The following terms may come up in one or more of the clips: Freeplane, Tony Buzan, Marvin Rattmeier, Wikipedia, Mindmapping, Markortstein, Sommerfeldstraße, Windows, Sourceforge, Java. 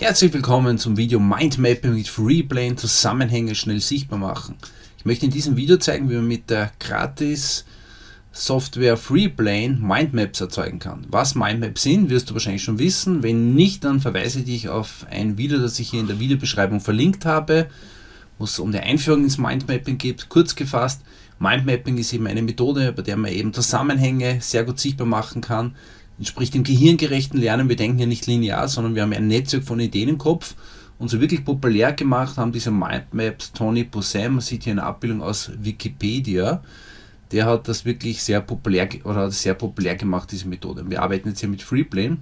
Herzlich willkommen zum Video Mindmapping mit Freeplane, Zusammenhänge schnell sichtbar machen. Ich möchte in diesem Video zeigen, wie man mit der gratis Software Freeplane Mindmaps erzeugen kann. Was Mindmaps sind, wirst du wahrscheinlich schon wissen. Wenn nicht, dann verweise ich dich auf ein Video, das ich hier in der Videobeschreibung verlinkt habe, wo es um die Einführung ins Mindmapping geht. Kurz gefasst, Mindmapping ist eben eine Methode, bei der man eben Zusammenhänge sehr gut sichtbar machen kann. Entspricht dem gehirngerechten Lernen. Wir denken ja nicht linear, sondern wir haben ein Netzwerk von Ideen im Kopf. Und so wirklich populär gemacht haben diese Mindmaps Tony Buzan, man sieht hier eine Abbildung aus Wikipedia, der hat das wirklich sehr populär gemacht, diese Methode. Wir arbeiten jetzt hier mit Freeplane.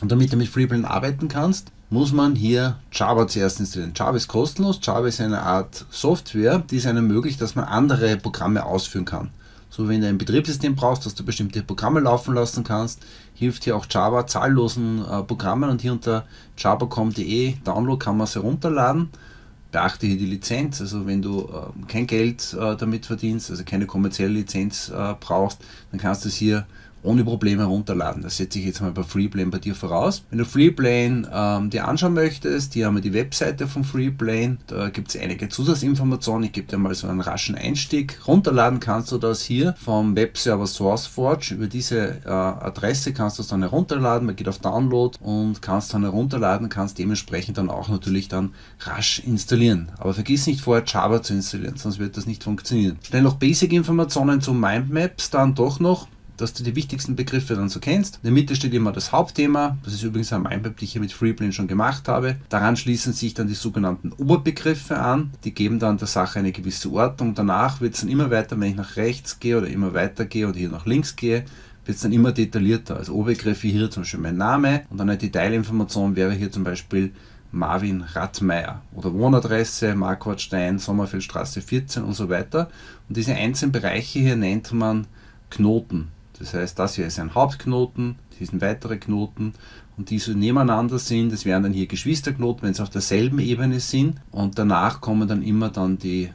Und damit du mit Freeplane arbeiten kannst, muss man hier Java zuerst installieren. Java ist kostenlos, Java ist eine Art Software, die es einem ermöglicht, dass man andere Programme ausführen kann. So, wenn du ein Betriebssystem brauchst, dass du bestimmte Programme laufen lassen kannst, hilft hier auch Java zahllosen Programmen, und hier unter java.com.de Download kann man es herunterladen. Beachte hier die Lizenz, also wenn du kein Geld damit verdienst, also keine kommerzielle Lizenz brauchst, dann kannst du es hier ohne Probleme herunterladen. Das setze ich jetzt mal bei Freeplane bei dir voraus. Wenn du Freeplane dir anschauen möchtest, hier haben wir die Webseite von Freeplane. Da gibt es einige Zusatzinformationen. Ich gebe dir mal so einen raschen Einstieg. Runterladen kannst du das hier vom Webserver Sourceforge. Über diese Adresse kannst du es dann herunterladen. Man geht auf Download und kannst dann herunterladen, kannst dementsprechend dann auch natürlich dann rasch installieren. Aber vergiss nicht vorher Java zu installieren, sonst wird das nicht funktionieren. Schnell noch Basic-Informationen zu Mindmaps dann doch noch, dass du die wichtigsten Begriffe dann so kennst. In der Mitte steht immer das Hauptthema. Das ist übrigens ein Mindmap, die ich hier mit Freeplane schon gemacht habe. Daran schließen sich dann die sogenannten Oberbegriffe an. Die geben dann der Sache eine gewisse Ordnung. Danach wird es dann immer weiter, wenn ich nach rechts gehe oder immer weiter gehe oder hier nach links gehe, wird es dann immer detaillierter. Also Oberbegriffe hier zum Beispiel mein Name, und dann eine Detailinformation wäre hier zum Beispiel Marvin Rattmeier oder Wohnadresse, Markortstein, Sommerfeldstraße 14 und so weiter. Und diese einzelnen Bereiche hier nennt man Knoten. Das heißt, das hier ist ein Hauptknoten, hier sind weitere Knoten, und die so nebeneinander sind, das wären dann hier Geschwisterknoten, wenn sie auf derselben Ebene sind, und danach kommen dann immer dann die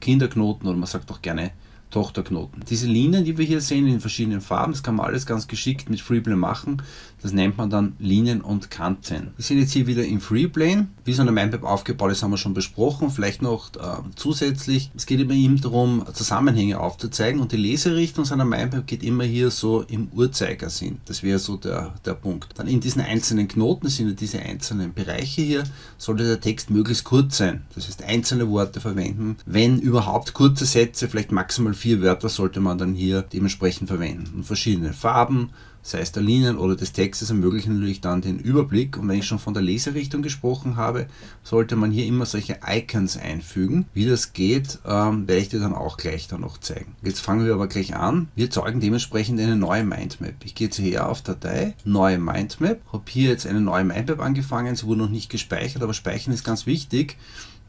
Kinderknoten, oder man sagt auch gerne Tochterknoten. Diese Linien, die wir hier sehen in verschiedenen Farben, das kann man alles ganz geschickt mit Freeplane machen. Das nennt man dann Linien und Kanten. Wir sind jetzt hier wieder in Freeplane. Wie so eine Mindmap aufgebaut ist, haben wir schon besprochen. Vielleicht noch zusätzlich, es geht immer eben darum, Zusammenhänge aufzuzeigen, und die Leserichtung seiner Mindmap geht immer hier so im Uhrzeigersinn. Das wäre so der Punkt. Dann in diesen einzelnen Knoten sind ja diese einzelnen Bereiche hier, sollte der Text möglichst kurz sein. Das heißt, einzelne Worte verwenden. Wenn überhaupt kurze Sätze, vielleicht maximal 4 Wörter sollte man dann hier dementsprechend verwenden. Und verschiedene Farben, sei es der Linien oder des Textes, ermöglichen natürlich dann den Überblick. Und wenn ich schon von der Leserichtung gesprochen habe, sollte man hier immer solche Icons einfügen. Wie das geht, werde ich dir dann auch gleich dann noch zeigen. Jetzt fangen wir aber gleich an. Wir zeugen dementsprechend eine neue Mindmap. Ich gehe jetzt hierher auf Datei, neue Mindmap. Habe hier jetzt eine neue Mindmap angefangen. Sie wurde noch nicht gespeichert, aber speichern ist ganz wichtig.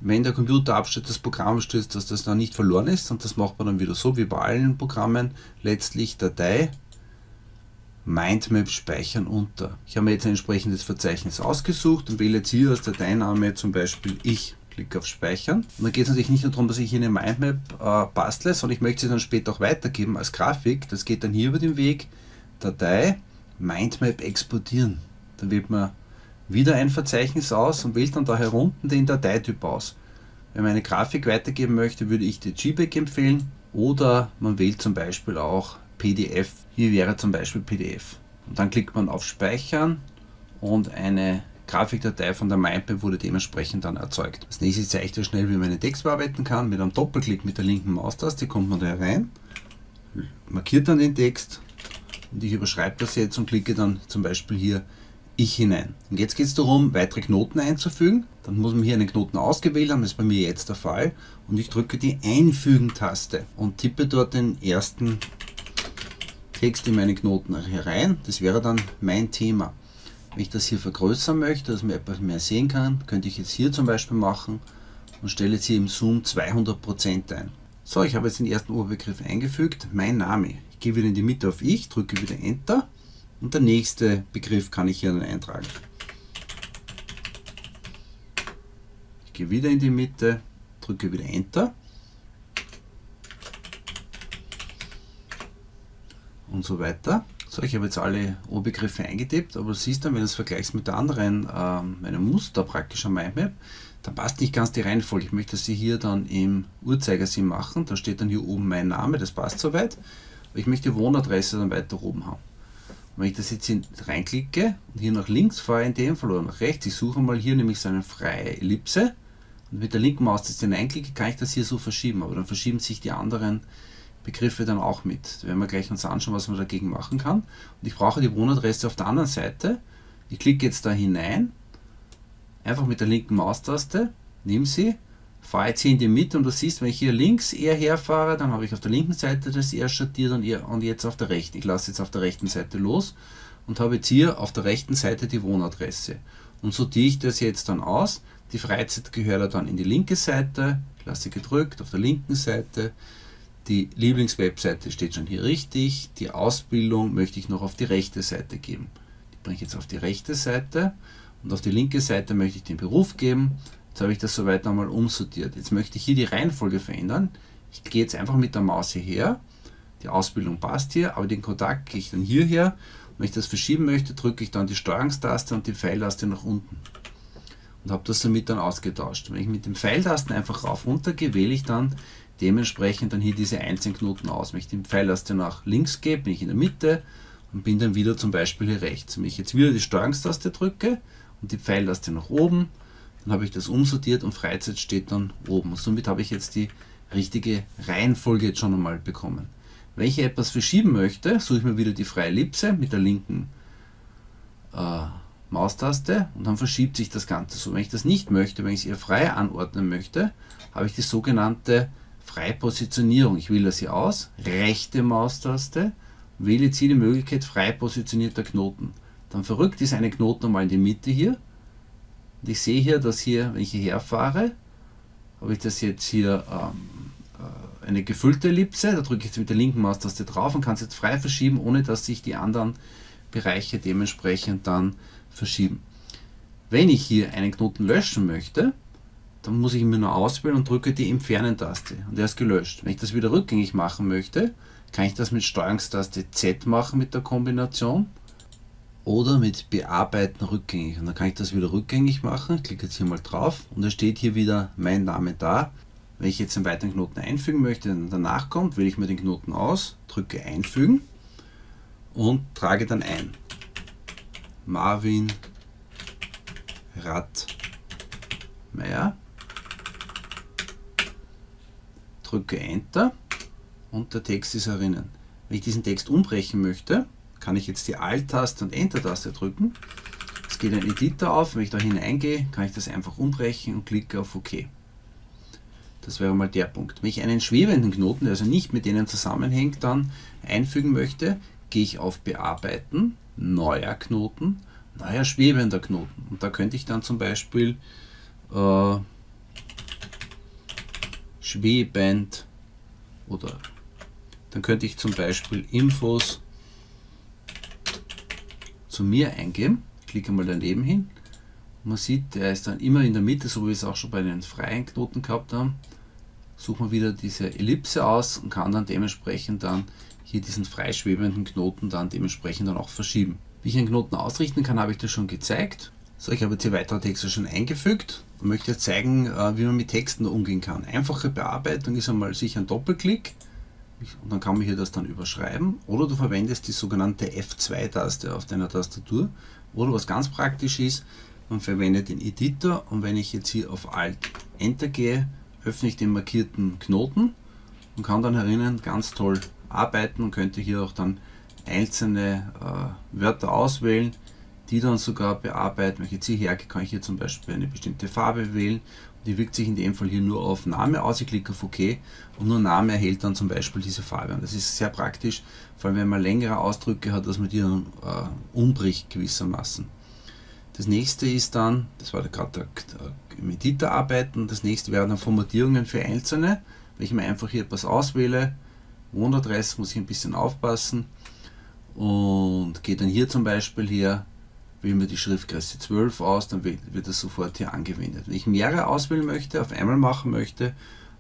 Wenn der Computer abstürzt, das Programm abstürzt, dass das dann nicht verloren ist, und das macht man dann wieder so wie bei allen Programmen. Letztlich Datei, Mindmap speichern unter. Ich habe mir jetzt ein entsprechendes Verzeichnis ausgesucht und wähle jetzt hier als Dateiname zum Beispiel ich. Klick auf Speichern. Und dann geht es natürlich nicht nur darum, dass ich hier eine Mindmap bastle, sondern ich möchte sie dann später auch weitergeben als Grafik. Das geht dann hier über den Weg Datei, Mindmap exportieren. Dann wählt man wieder ein Verzeichnis aus und wählt dann da herunten den Dateityp aus. Wenn man eine Grafik weitergeben möchte, würde ich die JPEG empfehlen, oder man wählt zum Beispiel auch PDF. Hier wäre zum Beispiel PDF. Und dann klickt man auf Speichern, und eine Grafikdatei von der Mindmap wurde dementsprechend dann erzeugt. Als nächstes zeige ich dir schnell, wie man einen Text bearbeiten kann. Mit einem Doppelklick mit der linken Maustaste kommt man da rein, markiert dann den Text, und ich überschreibe das jetzt und klicke dann zum Beispiel hier ich hinein. Und jetzt geht es darum, weitere Knoten einzufügen. Dann muss man hier einen Knoten ausgewählt haben, das ist bei mir jetzt der Fall. Und ich drücke die Einfügen-Taste und tippe dort den ersten Text in meine Knoten herein. Das wäre dann mein Thema. Wenn ich das hier vergrößern möchte, dass man etwas mehr sehen kann, könnte ich jetzt hier zum Beispiel machen und stelle jetzt hier im Zoom 200% ein. So, ich habe jetzt den ersten Oberbegriff eingefügt, mein Name. Ich gehe wieder in die Mitte auf Ich, drücke wieder Enter. Und der nächste Begriff kann ich hier dann eintragen. Ich gehe wieder in die Mitte, drücke wieder Enter. Und so weiter. So, ich habe jetzt alle O-Begriffe eingetippt, aber du siehst dann, wenn du es vergleichst mit der anderen, einem Muster praktisch am Mindmap, dann passt nicht ganz die Reihenfolge. Ich möchte sie hier dann im Uhrzeigersinn machen, da steht dann hier oben mein Name, das passt soweit. Ich möchte die Wohnadresse dann weiter oben haben. Und wenn ich das jetzt reinklicke und hier nach links fahre, in dem Fall oder nach rechts, ich suche mal hier nämlich so eine freie Ellipse und mit der linken Maus das hineinklicke, kann ich das hier so verschieben, aber dann verschieben sich die anderen Begriffe dann auch mit. Da werden wir gleich uns anschauen, was man dagegen machen kann. Und ich brauche die Wohnadresse auf der anderen Seite. Ich klicke jetzt da hinein, einfach mit der linken Maustaste, nimm sie, fahre jetzt hier in die Mitte und du siehst, wenn ich hier links eher herfahre, dann habe ich auf der linken Seite das eher schattiert und jetzt auf der rechten. Ich lasse jetzt auf der rechten Seite los und habe jetzt hier auf der rechten Seite die Wohnadresse. Und so ziehe ich das jetzt dann aus. Die Freizeit gehört dann in die linke Seite, ich lasse sie gedrückt auf der linken Seite. Die Lieblingswebseite steht schon hier richtig. Die Ausbildung möchte ich noch auf die rechte Seite geben. Die bringe ich jetzt auf die rechte Seite und auf die linke Seite möchte ich den Beruf geben. Jetzt habe ich das soweit einmal umsortiert. Jetzt möchte ich hier die Reihenfolge verändern. Ich gehe jetzt einfach mit der Maus hierher. Die Ausbildung passt hier, aber den Kontakt gehe ich dann hierher. Und wenn ich das verschieben möchte, drücke ich dann die Steuerungstaste und die Pfeiltaste nach unten. Und habe das somit dann ausgetauscht. Wenn ich mit den Pfeiltasten einfach rauf runter gehe, wähle ich dann dementsprechend dann hier diese einzelnen Knoten aus. Wenn ich den Pfeiltaste nach links gehe, bin ich in der Mitte und bin dann wieder zum Beispiel hier rechts. Wenn ich jetzt wieder die Steuerungstaste drücke und die Pfeiltaste nach oben, dann habe ich das umsortiert und Freizeit steht dann oben. Und somit habe ich jetzt die richtige Reihenfolge jetzt schon einmal bekommen. Wenn ich etwas verschieben möchte, suche ich mir wieder die freie Ellipse mit der linken Maustaste und dann verschiebt sich das Ganze so. Wenn ich das nicht möchte, wenn ich es eher frei anordnen möchte, habe ich die sogenannte freie Positionierung. Ich wähle das hier aus, rechte Maustaste, wähle jetzt hier die Möglichkeit frei positionierter Knoten. Dann verrückt ist eine Knoten einmal in die Mitte hier und ich sehe hier, dass hier, wenn ich hierher fahre, habe ich das jetzt hier eine gefüllte Ellipse, da drücke ich jetzt mit der linken Maustaste drauf und kann es jetzt frei verschieben, ohne dass sich die anderen Bereiche dementsprechend dann verschieben. Wenn ich hier einen Knoten löschen möchte, dann muss ich mir nur auswählen und drücke die Entfernen-Taste und der ist gelöscht. Wenn ich das wieder rückgängig machen möchte, kann ich das mit Steuerungstaste Z machen mit der Kombination oder mit Bearbeiten rückgängig. Und dann kann ich das wieder rückgängig machen, ich klicke jetzt hier mal drauf und da steht hier wieder mein Name da. Wenn ich jetzt einen weiteren Knoten einfügen möchte, der danach kommt, wähle ich mir den Knoten aus, drücke Einfügen und trage dann ein. Marvin Rattmeier. Drücke Enter und der Text ist erinnern. Wenn ich diesen Text umbrechen möchte, kann ich jetzt die Alt-Taste und Enter-Taste drücken. Es geht ein Editor auf, wenn ich da hineingehe, kann ich das einfach umbrechen und klicke auf OK. Das wäre mal der Punkt. Wenn ich einen schwebenden Knoten, der also nicht mit denen zusammenhängt, dann einfügen möchte, gehe ich auf Bearbeiten, neuer Knoten, neuer schwebender Knoten. Und da könnte ich dann zum Beispiel schwebend oder dann könnte ich zum Beispiel Infos zu mir eingeben. Ich klicke mal daneben hin. Man sieht, der ist dann immer in der Mitte, so wie wir es auch schon bei den freien Knoten gehabt haben. Suchen wir wieder diese Ellipse aus und kann dann dementsprechend dann hier diesen freischwebenden Knoten dann dementsprechend dann auch verschieben. Wie ich einen Knoten ausrichten kann, habe ich das schon gezeigt. So, ich habe jetzt hier weitere Texte schon eingefügt und möchte jetzt zeigen, wie man mit Texten umgehen kann. Einfache Bearbeitung ist einmal sicher ein Doppelklick und dann kann man hier das dann überschreiben oder du verwendest die sogenannte F2-Taste auf deiner Tastatur oder was ganz praktisch ist, man verwendet den Editor und wenn ich jetzt hier auf Alt-Enter gehe, öffne ich den markierten Knoten und kann dann herinnen ganz toll arbeiten und könnte hier auch dann einzelne Wörter auswählen, die dann sogar bearbeiten. Wenn ich jetzt hierher gehe, kann ich hier zum Beispiel eine bestimmte Farbe wählen. Und die wirkt sich in dem Fall hier nur auf Name aus. Ich klicke auf OK und nur Name erhält dann zum Beispiel diese Farbe. Und das ist sehr praktisch, vor allem wenn man längere Ausdrücke hat, dass man die dann umbricht gewissermaßen. Das nächste ist dann, das war gerade im Editor arbeiten, das nächste wären dann Formatierungen für Einzelne. Wenn ich mir einfach hier etwas auswähle, Wohnadresse, muss ich ein bisschen aufpassen und gehe dann hier zum Beispiel her, wähle mir die Schriftgröße 12 aus, dann wird das sofort hier angewendet. Wenn ich mehrere auswählen möchte, auf einmal machen möchte,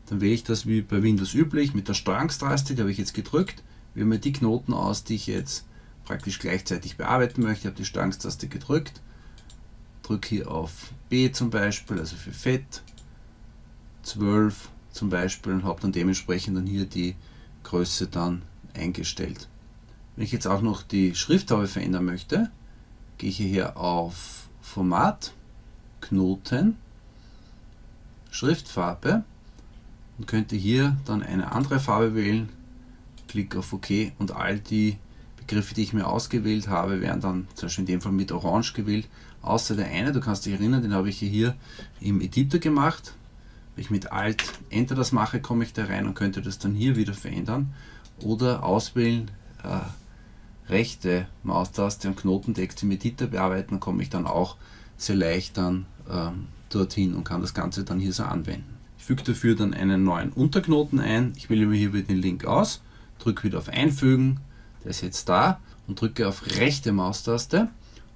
dann wähle ich das wie bei Windows üblich mit der Steuerungstaste, die habe ich jetzt gedrückt, wähle mir die Knoten aus, die ich jetzt praktisch gleichzeitig bearbeiten möchte. Ich habe die Stangstaste gedrückt, drücke hier auf B zum Beispiel, also für Fett, 12 zum Beispiel, und habe dann dementsprechend dann hier die Größe dann eingestellt. Wenn ich jetzt auch noch die Schriftfarbe verändern möchte, gehe ich hier auf Format, Knoten, Schriftfarbe und könnte hier dann eine andere Farbe wählen, klick auf OK und all die Begriffe, die ich mir ausgewählt habe, werden dann zum Beispiel in dem Fall mit Orange gewählt, außer der eine, du kannst dich erinnern, den habe ich hier im Editor gemacht. Wenn ich mit Alt Enter das mache, komme ich da rein und könnte das dann hier wieder verändern oder auswählen, rechte Maustaste am Knotentext im Editor bearbeiten, komme ich dann auch sehr leicht dann dorthin und kann das Ganze dann hier so anwenden. Ich füge dafür dann einen neuen Unterknoten ein, ich wähle mir hier wieder den Link aus, drücke wieder auf Einfügen, der ist jetzt da, und drücke auf rechte Maustaste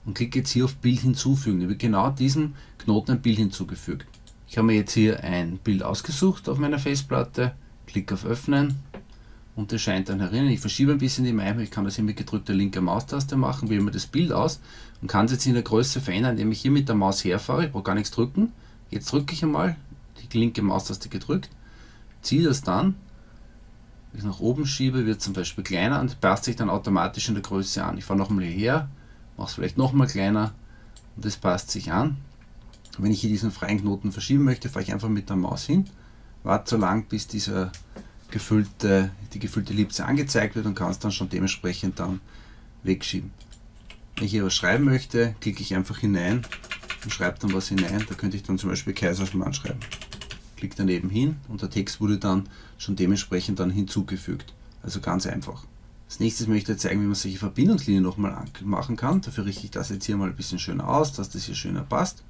und klicke jetzt hier auf Bild hinzufügen. Da wird genau diesem Knoten ein Bild hinzugefügt. Ich habe mir jetzt hier ein Bild ausgesucht auf meiner Festplatte, klicke auf Öffnen und das scheint dann herinnen. Ich verschiebe ein bisschen die Maus, ich kann das hier mit gedrückter linker Maustaste machen, wähle mir das Bild aus und kann es jetzt in der Größe verändern, indem ich hier mit der Maus herfahre, ich brauche gar nichts drücken. Jetzt drücke ich einmal, die linke Maustaste gedrückt, ziehe das dann, wenn ich es nach oben schiebe, wird es zum Beispiel kleiner und passt sich dann automatisch in der Größe an. Ich fahre nochmal hierher, mache es vielleicht nochmal kleiner und das passt sich an. Wenn ich hier diesen freien Knoten verschieben möchte, fahre ich einfach mit der Maus hin, warte so lang, bis die gefüllte Ellipse angezeigt wird und kann es dann schon dementsprechend dann wegschieben. Wenn ich hier was schreiben möchte, klicke ich einfach hinein und schreibe dann was hinein. Da könnte ich dann zum Beispiel Kaiserschmarrn schreiben. Klicke daneben hin und der Text wurde dann schon dementsprechend dann hinzugefügt. Also ganz einfach. Als nächstes möchte ich zeigen, wie man solche Verbindungslinien nochmal machen kann. Dafür richte ich das jetzt hier mal ein bisschen schöner aus, dass das hier schöner passt.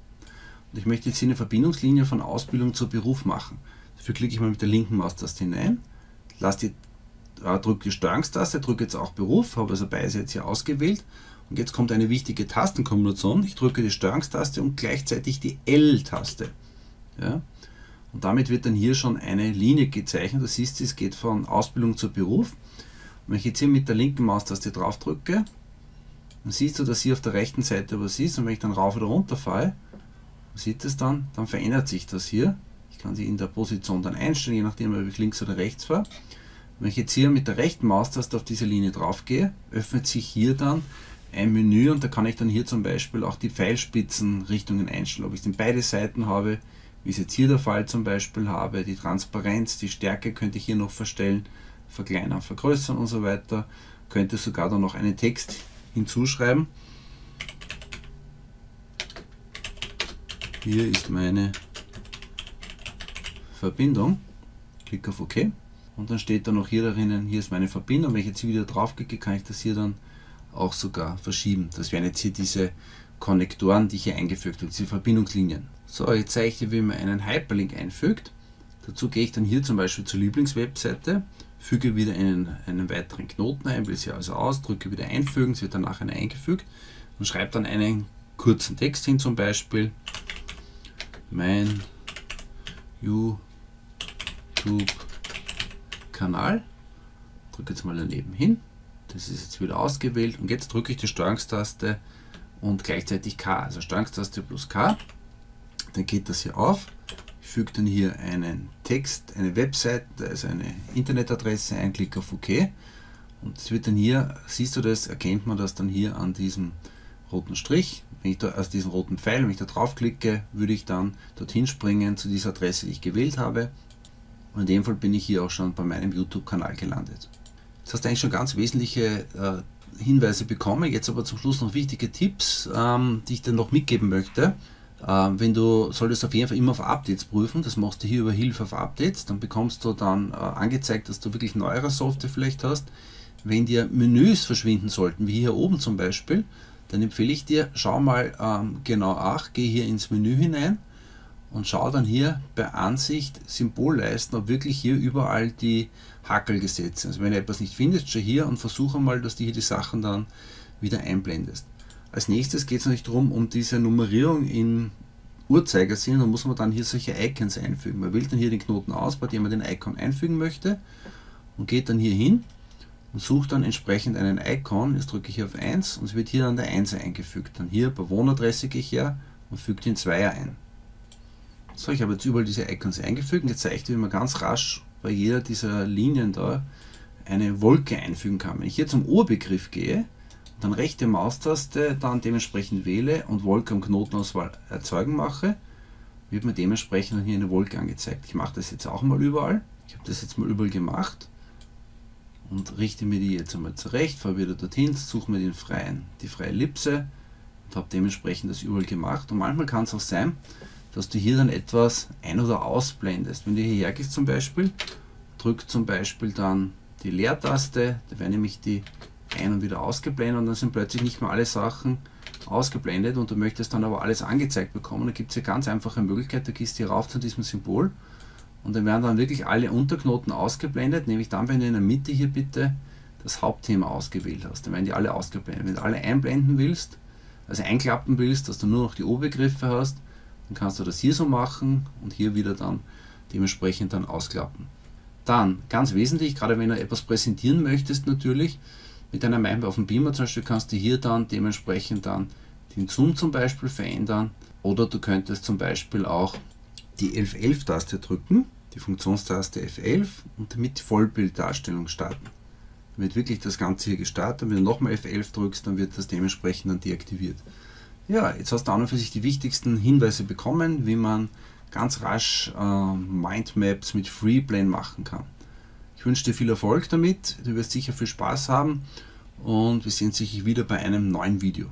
Und ich möchte jetzt hier eine Verbindungslinie von Ausbildung zu Beruf machen. Dafür klicke ich mal mit der linken Maustaste hinein, drücke die Steuerungstaste, drücke jetzt auch Beruf, habe also beides jetzt hier ausgewählt und jetzt kommt eine wichtige Tastenkombination. Ich drücke die Steuerungstaste und gleichzeitig die L-Taste. Ja? Und damit wird dann hier schon eine Linie gezeichnet. Das heißt, es geht von Ausbildung zu Beruf. Und wenn ich jetzt hier mit der linken Maustaste drauf drücke, dann siehst du, dass hier auf der rechten Seite was ist und wenn ich dann rauf oder runter fahre, sieht es dann, verändert sich das hier. Ich kann sie in der Position dann einstellen, je nachdem, ob ich links oder rechts fahre. Wenn ich jetzt hier mit der rechten Maustaste auf diese Linie drauf gehe, öffnet sich hier dann ein Menü und da kann ich dann hier zum Beispiel auch die Pfeilspitzenrichtungen einstellen, ob ich es in beide Seiten habe, wie es jetzt hier der Fall zum Beispiel habe, die Transparenz, die Stärke könnte ich hier noch verstellen, verkleinern, vergrößern und so weiter. Könnte sogar dann noch einen Text hinzuschreiben. Hier ist meine Verbindung, klicke auf OK und dann steht dann noch hier drinnen, hier ist meine Verbindung. Wenn ich jetzt hier wieder drauf klicke, kann ich das hier dann auch sogar verschieben. Das wären jetzt hier diese Konnektoren, die ich hier eingefügt habe, diese Verbindungslinien. So, jetzt zeige ich dir, wie man einen Hyperlink einfügt. Dazu gehe ich dann hier zum Beispiel zur Lieblingswebseite, füge wieder einen weiteren Knoten ein, wähle sie also aus, drücke wieder einfügen, es wird dann nachher eingefügt und schreibe dann einen kurzen Text hin, zum Beispiel mein YouTube-Kanal, drücke jetzt mal daneben hin, das ist jetzt wieder ausgewählt und jetzt drücke ich die Steuerungstaste und gleichzeitig K, also Steuerungstaste plus K, dann geht das hier auf, ich füge dann hier einen Text, eine Webseite, also eine Internetadresse ein, klicke auf OK und es wird dann hier, siehst du das, erkennt man das dann hier an diesem roten Strich, wenn ich da aus diesem roten Pfeil, wenn ich da drauf klicke, würde ich dann dorthin springen zu dieser Adresse, die ich gewählt habe. Und in dem Fall bin ich hier auch schon bei meinem YouTube-Kanal gelandet. Jetzt hast du eigentlich schon ganz wesentliche Hinweise bekommen, jetzt aber zum Schluss noch wichtige Tipps, die ich dir noch mitgeben möchte. Du solltest auf jeden Fall immer auf Updates prüfen, das machst du hier über Hilfe auf Updates, dann bekommst du dann angezeigt, dass du wirklich neuere Software vielleicht hast. Wenn dir Menüs verschwinden sollten, wie hier oben zum Beispiel, dann empfehle ich dir, schau mal genau nach, geh hier ins Menü hinein und schau dann hier bei Ansicht Symbolleisten, ob wirklich hier überall die Hakel gesetzt sind. Also wenn du etwas nicht findest, schau hier und versuche mal, dass du hier die Sachen dann wieder einblendest. Als nächstes geht es natürlich darum, um diese Nummerierung im Uhrzeigersinn, da muss man dann hier solche Icons einfügen. Man wählt dann hier den Knoten aus, bei dem man den Icon einfügen möchte und geht dann hier hin und suche dann entsprechend einen Icon. Jetzt drücke ich hier auf 1 und es wird hier dann der 1er eingefügt. Dann hier bei Wohnadresse gehe ich her und füge den 2er ein. So, ich habe jetzt überall diese Icons eingefügt und jetzt zeige ich dir, wie man ganz rasch bei jeder dieser Linien da eine Wolke einfügen kann. Wenn ich hier zum Oberbegriff gehe, dann rechte Maustaste, dann dementsprechend wähle und Wolke und Knotenauswahl erzeugen mache, wird mir dementsprechend hier eine Wolke angezeigt. Ich mache das jetzt auch mal überall. Ich habe das jetzt mal überall gemacht und richte mir die jetzt einmal zurecht, fahre wieder dorthin, suche mir den die freie Ellipse und habe dementsprechend das überall gemacht. Und manchmal kann es auch sein, dass du hier dann etwas ein- oder ausblendest. Wenn du hierher gehst zum Beispiel, drückt zum Beispiel dann die Leertaste, da werden nämlich die ein- und wieder ausgeblendet und dann sind plötzlich nicht mehr alle Sachen ausgeblendet und du möchtest dann aber alles angezeigt bekommen. Da gibt es hier ganz einfache Möglichkeit, du gehst hier rauf zu diesem Symbol und dann werden dann wirklich alle Unterknoten ausgeblendet, nämlich dann, wenn du in der Mitte hier bitte das Hauptthema ausgewählt hast, dann werden die alle ausgeblendet. Wenn du alle einblenden willst, also einklappen willst, dass du nur noch die Obergriffe hast, dann kannst du das hier so machen und hier wieder dann dementsprechend dann ausklappen. Dann, ganz wesentlich, gerade wenn du etwas präsentieren möchtest natürlich, mit einer Mappe auf dem Beamer zum Beispiel kannst du hier dann dementsprechend dann den Zoom zum Beispiel verändern oder du könntest zum Beispiel auch die F11-Taste drücken, die Funktionstaste F11 und damit Vollbilddarstellung starten. Dann wird wirklich das Ganze hier gestartet und wenn du nochmal F11 drückst, dann wird das dementsprechend dann deaktiviert. Ja, jetzt hast du auch noch für sich die wichtigsten Hinweise bekommen, wie man ganz rasch Mindmaps mit Freeplane machen kann. Ich wünsche dir viel Erfolg damit, du wirst sicher viel Spaß haben und wir sehen uns sicher wieder bei einem neuen Video.